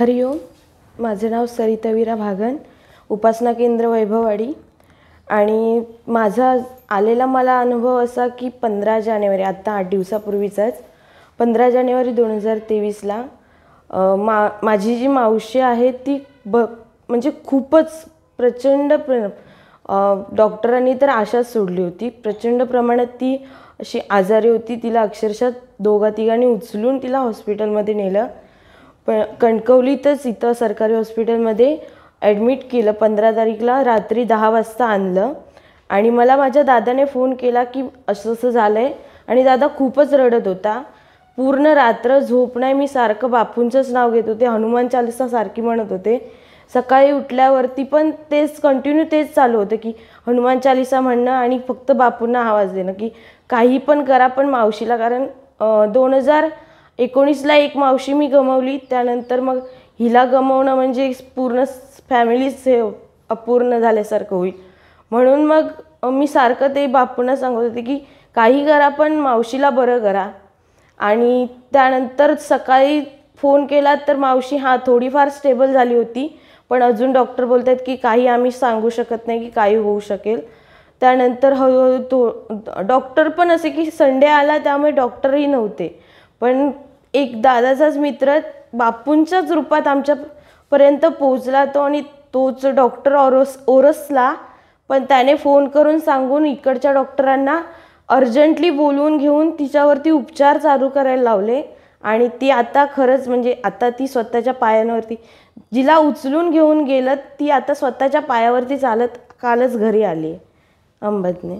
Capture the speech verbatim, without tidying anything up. हरिओम, माझं नाव सरितावीरा भागन, उपासना केंद्र वैभववाडी। आणि माझा आलेला मला अनुभव असा की पंधरा जानेवारी, आत्ता आठ दिवसापूर्वीचाच, पंधरा जानेवारी दोन हजार तेवीसला मा माझी जी मावशी आहे ती ब म्हणजे खूपच प्रचंड प्र डॉक्टरांनी तर आशाच सोडली होती। प्रचंड प्रमाणात ती अशी आजारी होती, तिला अक्षरशः दोघा तिघांनी उचलून तिला हॉस्पिटलमध्ये नेलं। पण कणकवलीतच इथं सरकारी हॉस्पिटलमध्ये ॲडमिट केलं। पंधरा तारीखला रात्री दहा वाजता आणलं आणि मला माझ्या दादाने फोन केला की असं असं झालं आहे, आणि दादा खूपच रडत होता। पूर्ण रात्र झोप नाही, मी सारखं बापूंचंच नाव घेत होते, हनुमान चालीसा सारखी म्हणत होते। सकाळी उठल्यावरती पण तेच कंटिन्यू तेच चालू होतं की हनुमान चालीसा म्हणणं आणि फक्त बापूंना आवाज देणं की काही पण करा पण मावशीला, कारण दोन हजार एकोणीसला एक मावशी मी गमावली, त्यानंतर मग हिला गमावणं म्हणजे पूर्ण फॅमिलीच हे अपूर्ण झाल्यासारखं होईल। म्हणून मग मी सारखं ते बापूंना सांगत होते की काही करा पण मावशीला बरं करा। आणि त्यानंतर सकाळी फोन केला तर मावशी हां थोडीफार स्टेबल झाली होती, पण अजून डॉक्टर बोलत आहेत की काही आम्ही सांगू शकत नाही की काही होऊ शकेल। त्यानंतर हळूहळू तो डॉक्टर पण असे की संडे आला त्यामुळे डॉक्टरही नव्हते, पण एक दादाचाच मित्र बापूंच्याच रूपात आमच्यापर्यंत पोहोचला तो, आणि तोच डॉक्टर ओरस ओरसला पण त्याने फोन करून सांगून इकडच्या डॉक्टरांना अर्जंटली बोलवून घेऊन तिच्यावरती उपचार चालू करायला लावले। आणि ती आता खरंच म्हणजे आता ती स्वतःच्या पायांवरती, जिला उचलून घेऊन गेलं ती आता स्वतःच्या पायावरती चालत कालच घरी आली अंबदने।